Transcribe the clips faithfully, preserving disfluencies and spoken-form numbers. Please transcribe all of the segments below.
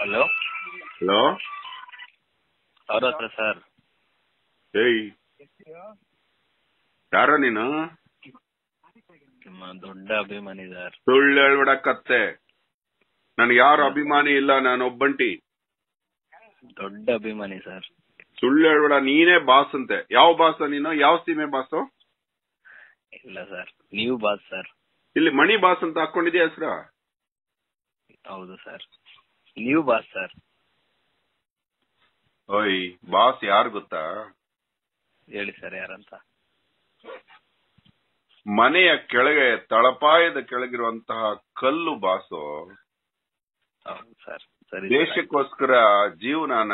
Hello hello ಅವ್ರ ಹತ್ರ sir. ಏಯ್ ಯಾರೋ ನೀನು? ನಿಮ್ಮ ದೊಡ್ಡ ಅಭಿಮಾನಿ ಸರ್. ಸುಳ್ಳು ಹೇಳ್ಬೇಡ ಕತ್ತೆ, ನನ್ಗೆ ಯಾರು ಅಭಿಮಾನಿ ಇಲ್ಲ, ನಾನು ಒಬ್ಬಂಟಿ ದೊಡ್ಡ ಅಭಿಮಾನಿ ಸರ್. ಸುಳ್ಳು ಹೇಳ್ಬೇಡ, ನೀನೇ ಬಾಸ್ ಅಂತೆ. ಯಾವ ಬಾಸ್ ನೀನು? ಯಾವ ಸೀಮೆ ಬಾಸು? ಇಲ್ಲ ಸರ್, ನೀವು ಬಾಸ್ ಸರ್. ಇಲ್ಲಿ ಮಣಿ ಬಾಸ್ ಅಂತ ಹಾಕೊಂಡಿದ್ಯಾ ಹೆಸರು? ಹೌದು ಸರ್, ನೀವು ಬಾಸ್ ಸರ್. ಓಯ್ ಬಾಸ್ ಯಾರು ಗೊತ್ತಾ? ಹೇಳಿ ಸರ್ ಯಾರಂತ. ಮನೆಯ ಕೆಳಗೆ ತಳಪಾಯದ ಕೆಳಗಿರುವಂತಹ ಕಲ್ಲು ಬಾಸು. ಹೌದು ಸರ್. ಸರಿ, ದೇಶಕ್ಕೋಸ್ಕರ ಜೀವನಾನ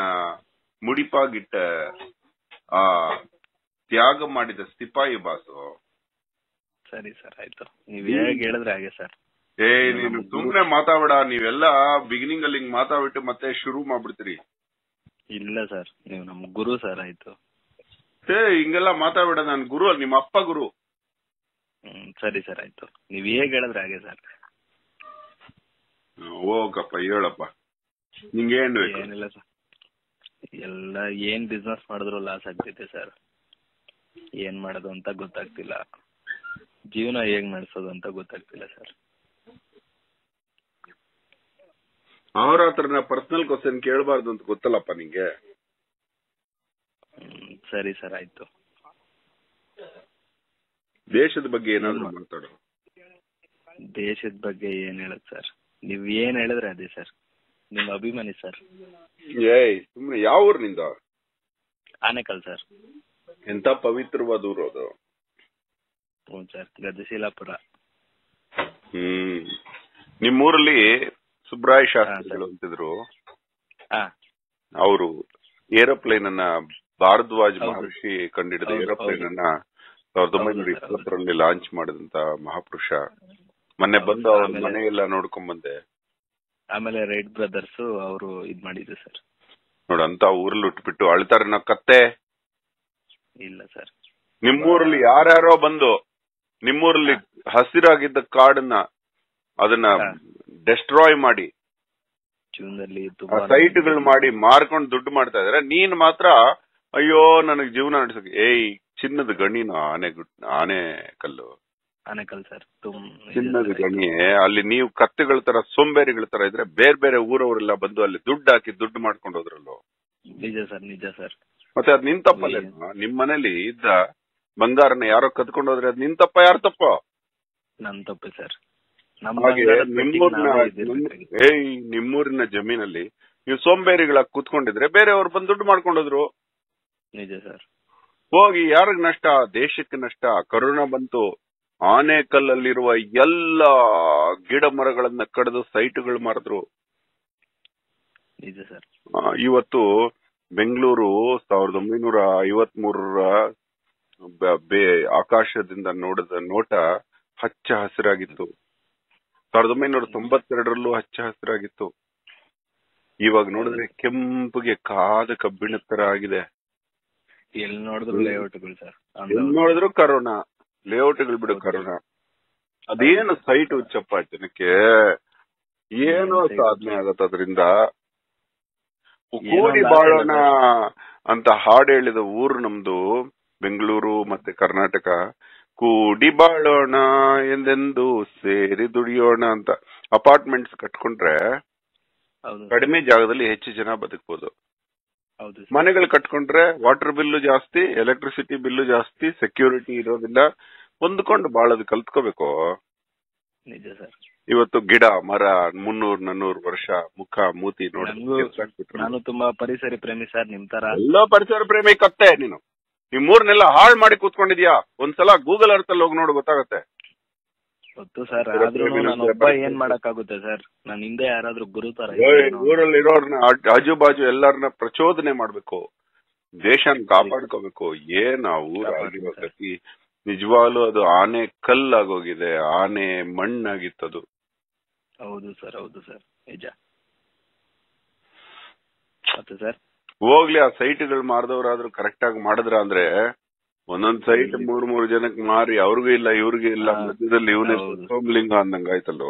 ಮುಡಿಪಾಗಿಟ್ಟ ಆ ತ್ಯಾಗ ಮಾಡಿದ ಸಿಪಾಯಿ ಬಾಸು. ಸರಿ ಸರ್, ಆಯ್ತು, ನೀವ್ ಹೇಗೆ ಹೇಳಿದ್ರೆ ಹಾಗೆ ಸರ್. ಏ ನೀನು ಸುಮ್ನೆ ಮಾತಾಡ, ನೀವೆಲ್ಲಾ ಬಿಗಿನಿಂಗ್ ಅಲ್ಲಿ ಹಿಂಗ್ ಮಾತಾಡ್ಬಿಟ್ಟು ಮತ್ತೆ ಶುರು ಮಾಡ್ಬಿಡ್ತೀರಿ. ಇಲ್ಲ ಸರ್, ನೀವು ನಮ್ ಗುರು ಸರ್. ಆಯ್ತು, ಏ ಹಿಂಗೆಲ್ಲ ಮಾತಾಡ್ಬೇಡ, ನಾನ್ ಗುರು ಅಲ್ಲ, ನಿಮ್ಮ ಅಪ್ಪ ಗುರು. ಹ್ಮ್ ಸರಿ ಸರ್, ಆಯ್ತು, ನೀವ್ ಹೇಗ್ ಹೇಳಿದ್ರೆ ಹಾಗೆ ಸರ್. ಹೋಗಪ್ಪ ಹೇಳಪ್ಪ, ನಿಂಗೆ ಏನ್ ಬೇಕು? ಏನಿಲ್ಲ ಸರ್, ಎಲ್ಲ ಏನ್ ಬಿಸ್ನೆಸ್ ಮಾಡಿದ್ರು ಲಾಸ್ ಆಗ್ತೈತೆ ಸರ್. ಏನ್ ಮಾಡೋದು ಅಂತ ಗೊತ್ತಾಗ್ತಿಲ್ಲ, ಜೀವನ ಹೇಗ್ ನಡೆಸೋದು ಅಂತ ಗೊತ್ತಾಗ್ತಿಲ್ಲ ಸರ್. ಅವ್ರ ಹತ್ರ ಪರ್ಸನಲ್ ಕ್ವಶನ್ ಕೇಳಬಾರ್ದು ಅಂತ ಗೊತ್ತಲ್ಲಪ್ಪ ನಿಂಗೆ. ಸರಿ ಸರ್, ಆಯ್ತು, ದೇಶದ ಬಗ್ಗೆ ಏನಾದ್ರು ಮಾತಾಡು. ದೇಶದ ಬಗ್ಗೆ ಏನ್ ಹೇಳೋದು ಸರ್, ನೀವ್ ಏನ್ ಹೇಳಿದ್ರೆ ಅದೇ ಸರ್. ನಿಮ್ ಅಭಿಮಾನಿ ಸರ್. ಏಯ್ ಸುಮ್ನೆ, ಯಾವ ಊರ್ ನಿಂದ? ಆನೇಕಲ್ ಸರ್. ಎಂತ ಪವಿತ್ರವಾದ ಊರು ಅದು. ಹ್ಞೂ ಸರ್, ಗದಶೀಲಾಪುರ. ಹ್ಮ್ ನಿಮ್ಮೂರಲ್ಲಿ ಸುಬ್ರಾಯ ಶಾಸ್ತ್ರಿಗಳು ಅಂತಿದ್ರು, ಅವರು ಏರೋಪ್ಲೇನ್ ಅನ್ನ ಭಾರದ್ವಾಜ್ ಮಹರ್ಷಿ ಕಂಡಿಡಿದ ಏರೋಪ್ಲೇನ್ ಅನ್ನ ಸಾವಿರದ ಒಂಬೈನೂರ ಇಪ್ಪತ್ತರಲ್ಲಿ ಲಾಂಚ್ ಮಾಡಿದಂತ ಮಹಾಪುರುಷ. ಮೊನ್ನೆ ಬಂದು ಅವ್ರ ಮನೆ ಎಲ್ಲ ನೋಡ್ಕೊಂಡ್ ಬಂದೆ. ಆಮೇಲೆ ರೈಟ್ ಬ್ರದರ್ಸ್ ಅವರು ಇದ್ ಮಾಡಿದ್ರು ಸರ್. ನೋಡಂತ ಊರಲ್ಲಿ ಉಟ್ಬಿಟ್ಟು ಅಳ್ತಾರ ನಾ ಕತ್ತೆ. ಇಲ್ಲ ಸರ್, ನಿಮ್ಮೂರಲ್ಲಿ ಯಾರ್ಯಾರೋ ಬಂದು ನಿಮ್ಮೂರಲ್ಲಿ ಹಸಿರಾಗಿದ್ದ ಕಾಡನ್ನ ಅದನ್ನ ಡೆಸ್ಟ್ರಾಯ್ ಮಾಡಿ ಸೈಟ್ ಗಳು ಮಾಡಿ ಮಾರ್ಕೊಂಡು ದುಡ್ಡು ಮಾಡ್ತಾ ಇದಾರೆ. ನೀನ್ ಮಾತ್ರ ಅಯ್ಯೋ ನನಗ್ ಜೀವನ ನಡೆಸಕ್ಕೆ. ಏಯ್ ಚಿನ್ನದ ಗಣಿನ ಆನೆ ಆನೆ ಕಲ್ಲು ಆನೆ ಕಲ್ಲು ಸರ್, ಚಿನ್ನದ ಗಣಿ. ಅಲ್ಲಿ ನೀವು ಕತ್ತೆಗಳ ತರ ಸೋಂಬೇರಿಗಳ ತರ ಇದ್ರೆ ಬೇರೆ ಬೇರೆ ಊರವರೆಲ್ಲ ಬಂದು ಅಲ್ಲಿ ದುಡ್ಡು ಹಾಕಿ ದುಡ್ಡು ಮಾಡ್ಕೊಂಡು ಹೋದ್ರಲ್ಲೋ. ನಿಜ ಸರ್, ನಿಜ ಸರ್. ಮತ್ತೆ ಅದ್ ನಿನ್ ತಪ್ಪಲ್ಲ, ನಿಮ್ ಮನೇಲಿ ಇದ್ದ ಬಂಗಾರನ ಯಾರೋ ಕದ್ಕೊಂಡು ಹೋದ್ರೆ ಅದ್ ನಿನ್ ತಪ್ಪ ಯಾರ ತಪ್ಪ? ನನ್ ತಪ್ಪೆ ಸರ್. ಏಯ್ ನಿಮ್ಮೂರಿನ ಜಮೀನಲ್ಲಿ ನೀವು ಸೋಂಬೇರಿಗಳ ಕೂತ್ಕೊಂಡಿದ್ರೆ ಬೇರೆಯವ್ರು ಬಂದು ದುಡ್ಡು ಮಾಡ್ಕೊಂಡೋದ್ರು. ನಿಜ ಸರ್. ಹೋಗಿ ಯಾರಿಗ್ ನಷ್ಟ? ದೇಶಕ್ಕೆ ನಷ್ಟ. ಕರೋನಾ ಬಂತು, ಆನೆ ಕಲ್ಲಲ್ಲಿರುವ ಎಲ್ಲ ಗಿಡ ಮರಗಳನ್ನ ಕಡಿದು ಸೈಟ್ಗಳು ಮಾಡಿದ್ರು. ನಿಜ ಸರ್. ಇವತ್ತು ಬೆಂಗಳೂರು ಸಾವಿರದ ಒಂಬೈನೂರ ಐವತ್ ಮೂರರ ಆಕಾಶದಿಂದ ನೋಡಿದ ನೋಟ ಹಚ್ಚ ಹಸಿರಾಗಿತ್ತು. ಸಾವಿರದ ಒಂಬೈನೂರ ತೊಂಬತ್ತೆರಡರಲ್ಲೂ ಹಚ್ಚ ಹಸಿರಾಗಿತ್ತು. ಇವಾಗ ನೋಡಿದ್ರೆ ಕೆಂಪುಗೆ ಕಾದ ಕಬ್ಬಿಣ ತರ ಆಗಿದೆ. ಎಲ್ಲಿ ನೋಡಿದ್ರು ಲೇಔಟ್ಗಳು ಸರ್, ಎಲ್ಲಿ ನೋಡಿದ್ರು ಕರೋನಾ ಲೇಔಟ್ಗಳು. ಬಿಡು ಕರೋನಾ, ಅದೇನು ಸೈಟ್ ಉಚ್ಚಪ್ಪ ಜನಕ್ಕೆ ಏನೋ ಸಾಧನೆ ಆಗತ್ತೆ ಅದರಿಂದ. ಕೋಡಿ ಬಾಳೋಣ ಅಂತ ಹಾಡು ಹೇಳಿದ ಊರು ನಮ್ದು ಬೆಂಗಳೂರು ಮತ್ತೆ ಕರ್ನಾಟಕ. ಕೂಡಿ ಬಾಳೋಣ ಎಂದೆಂದು ಸೇರಿ ದುಡಿಯೋಣ ಅಂತ ಅಪಾರ್ಟ್ಮೆಂಟ್ಸ್ ಕಟ್ಕೊಂಡ್ರೆ ಕಡಿಮೆ ಜಾಗದಲ್ಲಿ ಹೆಚ್ಚು ಜನ ಬದುಕಬಹುದು. ಮನೆಗಳು ಕಟ್ಕೊಂಡ್ರೆ ವಾಟರ್ ಬಿಲ್ಲು ಜಾಸ್ತಿ, ಎಲೆಕ್ಟ್ರಿಸಿಟಿ ಬಿಲ್ಲು ಜಾಸ್ತಿ, ಸೆಕ್ಯೂರಿಟಿ ಇರೋದಿಲ್ಲ. ಹೊಂದ್ಕೊಂಡು ಬಾಳೋದು ಕಲ್ತ್ಕೋಬೇಕು. ಇವತ್ತು ಗಿಡ ಮರ ಮುನ್ನೂರ್ ನಾನೂರ್ ವರ್ಷ ಮುಖ ಮೂತಿ ನೋಡಿಬಿಟ್ರು. ನಾನು ತುಂಬಾ ಪರಿಸರ ಪ್ರೇಮಿ ಸರ್. ನಿಮ್ ತರ ಎಲ್ಲ ಪರಿಸರ ಪ್ರೇಮಿ ಕತ್ತೆ ನೀನು. ನಿಮ್ಮೂರ್ನೆಲ್ಲ ಹಾಳ್ ಮಾಡಿ ಕೂತ್ಕೊಂಡಿದ್ಯಾ? ಒಂದ್ಸಲ ಗೂಗಲ್ ಅರ್ತ್ ಅಲ್ಲಿ ಹೋಗಿ ನೋಡು, ಗೊತ್ತಾಗತ್ತೆ. ಗೊತ್ತು ಸರ್, ಆದ್ರೂ ನಾನೊಬ್ಬ ಏನ್ ಮಾಡಕ್ಕಾಗುತ್ತೆ ಸರ್, ನಾನು ಹಿಂದೆ ಯಾರಾದ್ರೂ ಗುರು ತರ ಊರಲ್ಲಿ ಇರೋರ್ನ ಆಜು ಬಾಜು ಎಲ್ಲರನ್ನ ಪ್ರಚೋದನೆ ಮಾಡ್ಬೇಕು, ದೇಶನ ಕಾಪಾಡ್ಕೋಬೇಕು. ಏನ್ ಆ ಊರ ಆಗಿರೋಕಿ ನಿಜವಾಗ್ಲೂ ಅದು ಆನೆ ಕಲ್ಲಾಗೋಗಿದೆ, ಆನೆ ಮಣ್ಣಾಗಿತ್ತದು. ಹೌದು ಸರ್, ಹೌದು ಸರ್, ನಿಜ. ಮತ್ತೆ ಸರ್ ಹೋಗ್ಲಿ, ಆ ಸೈಟ್ಗಳು ಮಾರದವ್ರಾದ್ರೂ ಕರೆಕ್ಟ್ ಆಗಿ ಮಾಡಿದ್ರ ಅಂದ್ರೆ ಒಂದೊಂದ್ ಸೈಟ್ ಮೂರ್ ಮೂರ್ ಜನಕ್ಕೆ ಮಾರಿ ಅವ್ರಿಗೂ ಇಲ್ಲ ಇವ್ರಿಗೂ ಇಲ್ಲ ಮಧ್ಯದಲ್ಲಿ ಇವನೇ ಸೋಮಲಿಂಗ ಅಂದಂಗ ಆಯ್ತಲ್ಲೋ.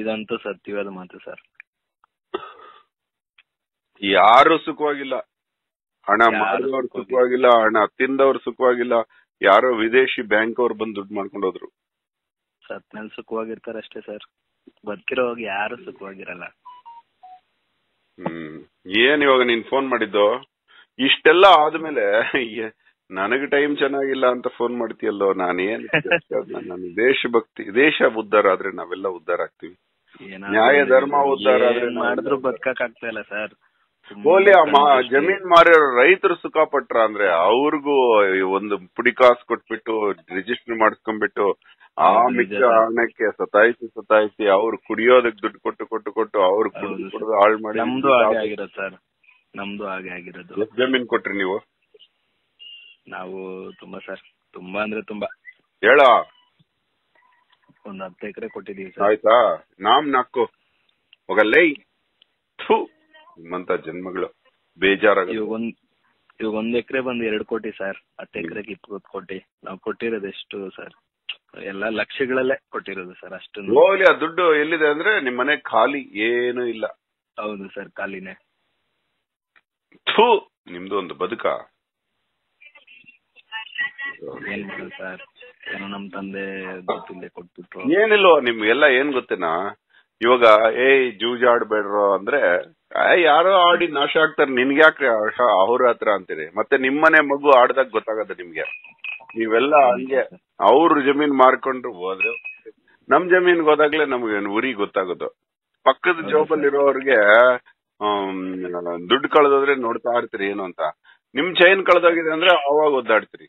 ಇದಂತೂ ಸತ್ಯವಾದ ಮಾತು ಸರ್. ಯಾರು ಸುಖವಾಗಿಲ್ಲ, ಹಣ ಮಾರುವವರು ಸುಖವಾಗಿಲ್ಲ, ಹಣ ತಿಂದವರು ಸುಖವಾಗಿಲ್ಲ, ಯಾರೋ ವಿದೇಶಿ ಬ್ಯಾಂಕ್ ಅವ್ರು ಬಂದು ದುಡ್ಡು ಮಾಡ್ಕೊಂಡು ಹೋದ್ರು. ಸತ್ನಲ್ಲಿ ಸುಖವಾಗಿರ್ತಾರೆ ಅಷ್ಟೇ ಸರ್, ಬದುಕಿರೋವಾಗ ಯಾರು ಸುಖವಾಗಿರಲ್ಲ. ಹ್ಮ್ ಏನ್ ಇವಾಗ ನೀನ್ ಫೋನ್ ಮಾಡಿದ್ದು ಇಷ್ಟೆಲ್ಲ ಆದ್ಮೇಲೆ ನನಗೆ ಟೈಮ್ ಚೆನ್ನಾಗಿಲ್ಲ ಅಂತ ಫೋನ್ ಮಾಡ್ತೀಯಲ್ಲೋ, ನಾನೇನ್ ನನ್ನ ದೇಶ ಭಕ್ತಿ, ದೇಶ ಉದ್ದಾರ ಆದ್ರೆ ನಾವೆಲ್ಲ ಉದ್ದಾರ ಆಗ್ತೀವಿ, ನ್ಯಾಯ ಧರ್ಮ ಉದ್ದಾರ ಆದ್ರೆ ಮಾಡಿದ್ರು ಬದುಕಕ್ ಆಗ್ತಾ ಇಲ್ಲ ಸರ್. ಬೋಲಿ ಜಮೀನ್ ಮಾರಿಯವ್ರ ರೈತರು ಸುಖ ಪಟ್ರ ಅಂದ್ರೆ ಅವ್ರಿಗೂ ಒಂದು ಪುಡಿ ಕಾಸು ಕೊಟ್ಬಿಟ್ಟು ರಿಜಿಸ್ಟರ್ ಮಾಡಿಸ್ಕೊಂಡ್ಬಿಟ್ಟು ಆ ಮಿಕ್ಕ ಹಣಕ್ಕೆ ಸತಾಯಿಸಿ ಸತಾಯಿಸಿ ಅವ್ರು ಕುಡಿಯೋದಕ್ ದುಡ್ಡು ಕೊಟ್ಟು ಕೊಟ್ಟು ಕೊಟ್ಟು ಅವ್ರು ಕುಡಿದು ಹಾಳು ಮಾಡಿ. ನಮ್ದು ಹಾಗೆ ಆಗಿರೋದು ಸರ್, ನಮ್ದು ಹಾಗೆ ಆಗಿರೋದು. ಜಮೀನ್ ಕೊಟ್ರಿ ನೀವು? ನಾವು ತುಂಬಾ ಸರ್, ತುಂಬಾ ಅಂದ್ರೆ ತುಂಬಾ ಹೇಳ ಒಂದ್ ಹತ್ತು ಎಕರೆ ಕೊಟ್ಟಿದೀವಿ ಸರ್. ಆಯ್ತಾ ನಾಮ್ ನಾಕು ಹೋಗಲ್ಲೇ ನಿಮ್ಮಂತ ಜನ್ಮಗಳು ಬೇಜಾರಾಗ. ಒಂದ್ ಇವಾಗ ಒಂದ್ ಎಕರೆ ಬಂದು ಎರಡು ಕೋಟಿ ಸರ್, ಹತ್ತು ಎಕರೆಗೆ ಇಪ್ಪತ್ತು ಕೋಟಿ ನಾವು ಕೊಟ್ಟಿರೋದು. ಎಷ್ಟು ಸರ್, ಎಲ್ಲಾ ಲಕ್ಷಗಳಲ್ಲೇ ಕೊಟ್ಟಿರೋದು ಸರ್. ಅಷ್ಟು ಹೋಗ್ಲಿ, ಆ ದುಡ್ಡು ಎಲ್ಲಿದೆ ಅಂದ್ರೆ ನಿಮ್ ಮನೆ ಖಾಲಿ, ಏನು ಇಲ್ಲ. ಹೌದು ಸರ್, ಖಾಲಿನೇ. ಥೂ, ನಿಮ್ದು ಒಂದು ಬದುಕ. ಏನ್ ಮಾಡೋದು ಸರ್, ಏನೋ ನಮ್ ತಂದೆ ಗೊತ್ತಿಲ್ಲದೆ ಕೊಟ್ಬಿಟ್ರು. ಏನಿಲ್ವೋ ನಿಮ್ಗೆಲ್ಲ ಏನ್ ಗೊತ್ತೇನಾ, ಇವಾಗ ಏ ಜೂಜಾಡ್ಬೇಡ್ರೋ ಅಂದ್ರೆ ಯಾರೋ ಆಡಿ ನಾಶ ಆಗ್ತಾರೆ, ನಿನ್ಗ್ಯಾಕೆ ಅವ್ರ ಹತ್ರ ಅಂತೀರಿ. ಮತ್ತೆ ನಿಮ್ಮನೆ ಮಗು ಆಡ್ದಾಗ ಗೊತ್ತಾಗತ್ತೆ ನಿಮ್ಗೆ. ನೀವೆಲ್ಲ ಹಂಗೆ ಅವ್ರ ಜಮೀನ್ ಮಾರ್ಕೊಂಡ್ರು ಹೋದ್ರು, ನಮ್ ಜಮೀನ್ಗೆ ಹೋದಾಗ್ಲೇ ನಮ್ಗೆ ಊರಿಗೆ ಗೊತ್ತಾಗೋದು. ಪಕ್ಕದ ಜೋಬಲ್ಲಿರೋರ್ಗೆ ಹ್ಮ್ ದುಡ್ಡು ಕಳೆದೋದ್ರೆ ನೋಡ್ತಾ ಇರ್ತೀರಿ ಏನು ಅಂತ, ನಿಮ್ ಚೈನ್ ಕಳೆದೋಗಿದೆ ಅಂದ್ರೆ ಅವಾಗ ಒದ್ದಾಡ್ತೀರಿ.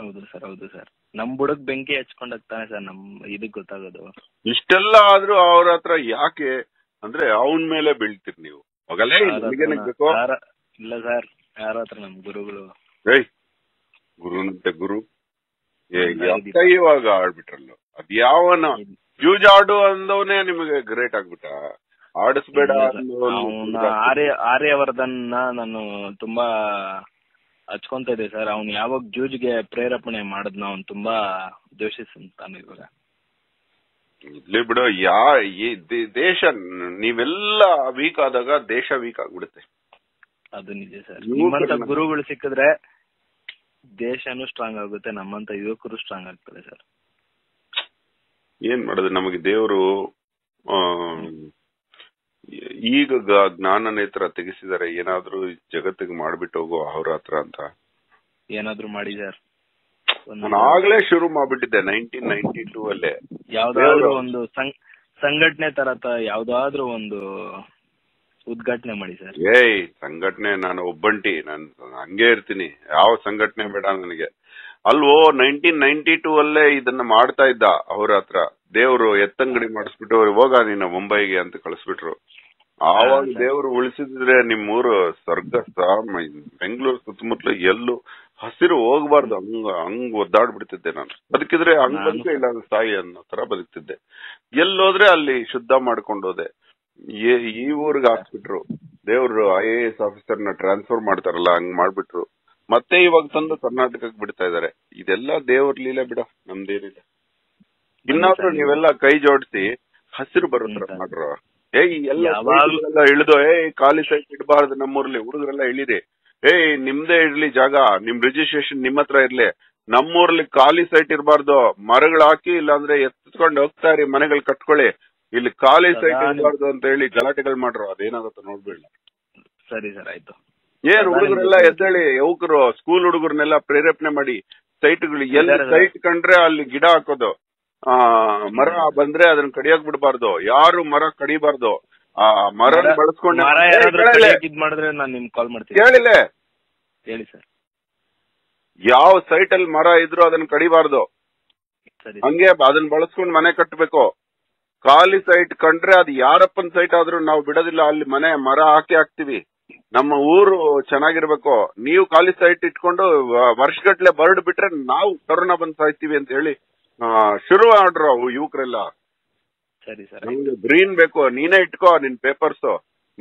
ಹೌದು ಸರ್, ಹೌದು ಸರ್. ನಮ್ ಬುಡಕ್ ಬೆಂಕಿ ಹಚ್ಕೊಂಡಾಗ್ತಾನೆ ಸರ್, ನಮ್ ಇದಕ್ ಗೊತ್ತಾಗೋದು. ಇಷ್ಟೆಲ್ಲ ಆದ್ರೂ ಅವ್ರ ಹತ್ರ ಯಾಕೆ ಅಂದ್ರೆ ಅವನ್ ಮೇಲೆ ಬೀಳ್ತೀರಿ ನೀವು. ಇಲ್ಲ ಸರ್, ಯಾರ ಹತ್ರ ನಮ್ ಗುರುಗಳು ಏಯ್ ಗುರುನಂತೆ ಗುರು ಇವಾಗ ಆಡ್ಬಿಟ್ರಲ್ಲ, ಅದ್ ಯಾವನ ಯೂಜ್ ಆಡು ಅಂದವನೇ ನಿಮಗೆ ಗ್ರೇಟ್ ಆಗ್ಬಿಟ್ಟ. ಆಡಿಸ್ಬೇಡ ಆರ್ಯ ಆರ್ಯವರ್ಧನ್ ನಾನು ತುಂಬಾ ಹಚ್ಕೊಂತ ಇದೆ ಸರ್. ಅವ್ನು ಯಾವಾಗ ಜೂಜ್ಗೆ ಪ್ರೇರೇಪಣೆ ಮಾಡಿದ್ನ, ಅವ್ನು ತುಂಬಾ ದ್ವೇಷಿಸ್ತಾನೆ ಇವಾಗ. ಇಲ್ಲಿ ಬಿಡು, ಯಾ ದೇಶ ನೀವೆಲ್ಲ ವೀಕ್ ಆದಾಗ ದೇಶ ವೀಕ್ ಆಗ್ಬಿಡುತ್ತೆ. ಅದು ನಿಜ ಸರ್. ನಿಮ್ಮಂತ ಗುರುಗಳು ಸಿಕ್ಕಿದ್ರೆ ದೇಶನು ಸ್ಟ್ರಾಂಗ್ ಆಗುತ್ತೆ, ನಮ್ಮಂತ ಯುವಕರು ಸ್ಟ್ರಾಂಗ್ ಆಗ್ತಾರೆ ಸರ್. ಏನ್ ಮಾಡೋದು, ನಮಗೆ ದೇವರು ಈಗ ಜ್ಞಾನ ನೇತ್ರ ತೆಗಿಸಿದಾರೆ. ಏನಾದ್ರು ಜಗತ್ತಿಗೆ ಮಾಡ್ಬಿಟ್ಟು ಹೋಗೋ ಅವ್ರ ಹತ್ರ ಅಂತ ಏನಾದ್ರು ಮಾಡಿ ಸರ್. ನಾನು ಆಗ್ಲೇ ಶುರು ಮಾಡ್ಬಿಟ್ಟಿದ್ದೆ ನೈನ್ಟೀನ್ ನೈನ್ಟಿ ಟೂ ಅಲ್ಲೇ. ಯಾವ್ದಾದ್ರು ಒಂದು ಸಂಘಟನೆ ತರ ಯಾವ್ದಾದ್ರು ಒಂದು ಉದ್ಘಾಟನೆ ಮಾಡಿ ಸರ್. ಏಯ್ ಸಂಘಟನೆ, ನಾನು ಒಬ್ಬಂಟಿ, ನಾನು ಹಂಗೆ ಇರ್ತೀನಿ, ಯಾವ ಸಂಘಟನೆ ಬೇಡ ನನಗೆ. ಅಲ್ವೋ ನೈನ್ಟೀನ್ ನೈನ್ಟಿ ಟೂ ಅಲ್ಲೇ ಇದನ್ನ ಮಾಡ್ತಾ ಇದ್ದ ಅವ್ರ ಹತ್ರ. ದೇವ್ರು ಎತ್ತಂಗಡಿ ಮಾಡಿಸ್ಬಿಟ್ಟು ಹೋಗ ನೀನು ಮುಂಬೈಗೆ ಅಂತ ಕಳಿಸ್ಬಿಟ್ರು. ಆವಾಗ ದೇವ್ರು ಉಳಿಸಿದ್ರೆ ನಿಮ್ಮೂರು ಸ್ವರ್ಗ ಸಾಮ, ಬೆಂಗಳೂರು ಸುತ್ತಮುತ್ತಲು ಎಲ್ಲೂ ಹಸಿರು ಹೋಗ್ಬಾರ್ದು, ಹಂಗ ಹಂಗ್ ಒದ್ದಾಡ್ಬಿಡ್ತಿದ್ದೆ ನಾನು. ಬದುಕಿದ್ರೆ ಹಂಗ್ ಬಂದ್ರೆ ಇಲ್ಲ ಸಾಯಿ ಅನ್ನೋ ತರ ಬದುಕ್ತಿದ್ದೆ. ಎಲ್ಲೋದ್ರೆ ಅಲ್ಲಿ ಶುದ್ಧ ಮಾಡ್ಕೊಂಡೋದೆ. ಈ ಊರ್ಗ್ ಹಾಕ್ಬಿಟ್ರು ದೇವ್ರು. ಐ ಎ ಎಸ್ ಆಫೀಸರ್ ನ ಟ್ರಾನ್ಸ್ಫರ್ ಮಾಡ್ತಾರಲ್ಲ, ಹಂಗ್ ಮಾಡ್ಬಿಟ್ರು. ಮತ್ತೆ ಇವಾಗ ತಂದು ಕರ್ನಾಟಕಕ್ಕೆ ಬಿಡ್ತಾ ಇದಾರೆ. ಇದೆಲ್ಲ ದೇವ್ರ ಲೀಲೆ ಬಿಡ, ನಮ್ದೇನಿಲ್ಲ. ಇನ್ನಾದ್ರೂ ನೀವೆಲ್ಲ ಕೈ ಜೋಡಿಸಿ ಹಸಿರು ಬರೋದ್ರ ಮಾಡ್ರು. ಏಯ್ ಎಲ್ಲ ಇಳಿದು, ಏಯ್ ಖಾಲಿ ಸೈಟ್ ಇಡಬಾರ್ದು ನಮ್ಮೂರ್ಲಿ, ಹುಡುಗರೆಲ್ಲ ಇಳಿರಿ, ಏಯ್ ನಿಮ್ದೇ ಇರ್ಲಿ ಜಾಗ, ನಿಮ್ ರಿಜಿಸ್ಟ್ರೇಷನ್ ನಿಮ್ ಹತ್ರ ಇರ್ಲಿ, ನಮ್ಮೂರ್ಲಿ ಖಾಲಿ ಸೈಟ್ ಇರಬಾರ್ದು, ಮರಗಳು ಹಾಕಿ ಇಲ್ಲಾಂದ್ರೆ ಎತ್ಕೊಂಡು ಹೋಗ್ತಾ ಇರಿ, ಮನೆಗಳು ಕಟ್ಕೊಳ್ಳಿ, ಇಲ್ಲಿ ಖಾಲಿ ಸೈಟ್ ಇರಬಾರ್ದು ಅಂತ ಹೇಳಿ ಗಲಾಟೆಗಳು ಮಾಡ್ರು. ಅದೇನಾಗತ್ತ ನೋಡ್ಬೇಡ. ಸರಿ ಸರ್, ಆಯ್ತು. ಏನ್ ಹುಡುಗರೆಲ್ಲ ಎದ್ದೇಳಿ, ಯುವಕರು ಸ್ಕೂಲ್ ಹುಡುಗರನ್ನೆಲ್ಲ ಪ್ರೇರೇಪಣೆ ಮಾಡಿ ಸೈಟ್ಗಳು ಎಲ್ಲ ಸೈಟ್ ಕಂಡ್ರೆ ಅಲ್ಲಿ ಗಿಡ ಹಾಕೋದು, ಆ ಮರ ಬಂದ್ರೆ ಅದನ್ನ ಕಡಿಯಕ್ ಬಿಡಬಾರ್ದು, ಯಾರು ಮರ ಕಡಿಬಾರ್ದು, ಆ ಮರ ಬಳಸ್ಕೊಂಡ್ ಕೇಳಿಲ್ಲ ಹೇಳಿ ಸರ್. ಯಾವ ಸೈಟ್ ಅಲ್ಲಿ ಮರ ಇದ್ರು ಅದನ್ನ ಕಡಿಬಾರ್ದು, ಹಂಗೆ ಅದನ್ನ ಬಳಸ್ಕೊಂಡ್ ಮನೆ ಕಟ್ಟಬೇಕು. ಖಾಲಿ ಸೈಟ್ ಕಂಡ್ರೆ ಅದು ಯಾರಪ್ಪನ್ ಸೈಟ್ ಆದ್ರೂ ನಾವು ಬಿಡೋದಿಲ್ಲ, ಅಲ್ಲಿ ಮನೆ ಮರ ಹಾಕಿ ಹಾಕ್ತಿವಿ, ನಮ್ಮ ಊರು ಚೆನ್ನಾಗಿರ್ಬೇಕು. ನೀವು ಖಾಲಿ ಸೈಟ್ ಇಟ್ಕೊಂಡು ವರ್ಷಗಟ್ಲೆ ಬರ್ಡ್ ಬಿಟ್ರೆ ನಾವು ಕರೋನಾ ಬಂದ್ ಸಾಯ್ತೀವಿ ಅಂತ ಹೇಳಿ ಶುರು ಮಾಡ್ರು ಯುವಕರೆಲ್ಲ. ಸರಿ ಸರ್, ಗ್ರೀನ್ ಬೇಕು, ನೀನೇ ಇಟ್ಕೋ ನಿನ್ ಪೇಪರ್ಸ್,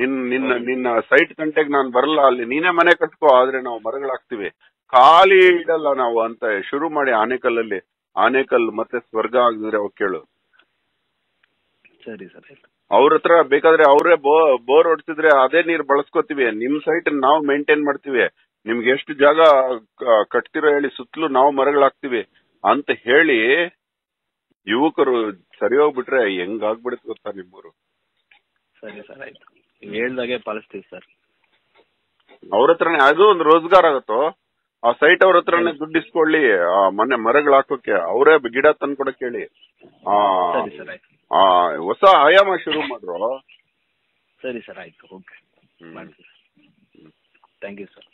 ನಿನ್ ನಿನ್ನ ನಿನ್ನ ಸೈಟ್ ಗಂಟೆಗೆ ನಾನ್ ಬರಲ್ಲ, ಅಲ್ಲಿ ನೀನೇ ಮನೆ ಕಟ್ಕೋ, ಆದ್ರೆ ನಾವು ಮರಗಳಾಗ್ತಿವಿ, ಖಾಲಿ ಇಡಲ್ಲ ನಾವು ಅಂತ ಶುರು ಮಾಡಿ ಆನೇಕಲ್ಲಲ್ಲಿ. ಆನೇಕಲ್ ಮತ್ತೆ ಸ್ವರ್ಗ ಆಗಿದ್ರೆ ಅವ್ ಕೇಳು. ಸರಿ ಸರ್, ಅವ್ರ ಹತ್ರ ಬೇಕಾದ್ರೆ ಅವರೇ ಬೋರ್ ಹೊಡ್ಸಿದ್ರೆ ಅದೇ ನೀರ್ ಬಳಸ್ಕೊತೀವಿ. ನಿಮ್ ಸೈಟ್ ನಾವು ಮೇಂಟೈನ್ ಮಾಡ್ತೀವಿ, ನಿಮ್ಗೆ ಎಷ್ಟು ಜಾಗ ಕಟ್ತಿರೋ ಹೇಳಿ, ಸುತ್ತಲೂ ನಾವು ಮರಗಳಾಗ್ತಿವಿ ಅಂತ ಹೇಳಿ ಯುವಕರು ಸರಿ ಹೋಗ್ಬಿಟ್ರೆ ಹೆಂಗಾಗ್ಬಿಡುತ್ತೆ ಗೊತ್ತಾ ನಿಮ್ಮೂರು. ಸರಿ ಸರ್, ಆಯ್ತು, ನೀವು ಹೇಳ್ದಾಗೆ ಪಾಲಿಸ್ತೀವಿ ಸರ್. ಅವ್ರ ಹತ್ರನೇ ಅದು ಒಂದು ರೋಜ್ಗಾರ್ ಆಗತ್ತೋ, ಆ ಸೈಟ್ ಅವ್ರ ಹತ್ರನೇ ದುಡ್ಡು ಇಸ್ಕೊಳ್ಳಿ, ಆ ಮನೆ ಮರಗಳು ಹಾಕೋಕೆ, ಅವರೇ ಗಿಡ ತಂದ್ಕೊಡಕ್ ಹೇಳಿ, ಆ ಆ ಹೊಸ ಆಯಾಮ ಶುರು ಮಾಡ್ರು. ಸರಿ ಸರ್, ಆಯ್ತು, ಓಕೆ, ಥ್ಯಾಂಕ್ ಯು ಸರ್.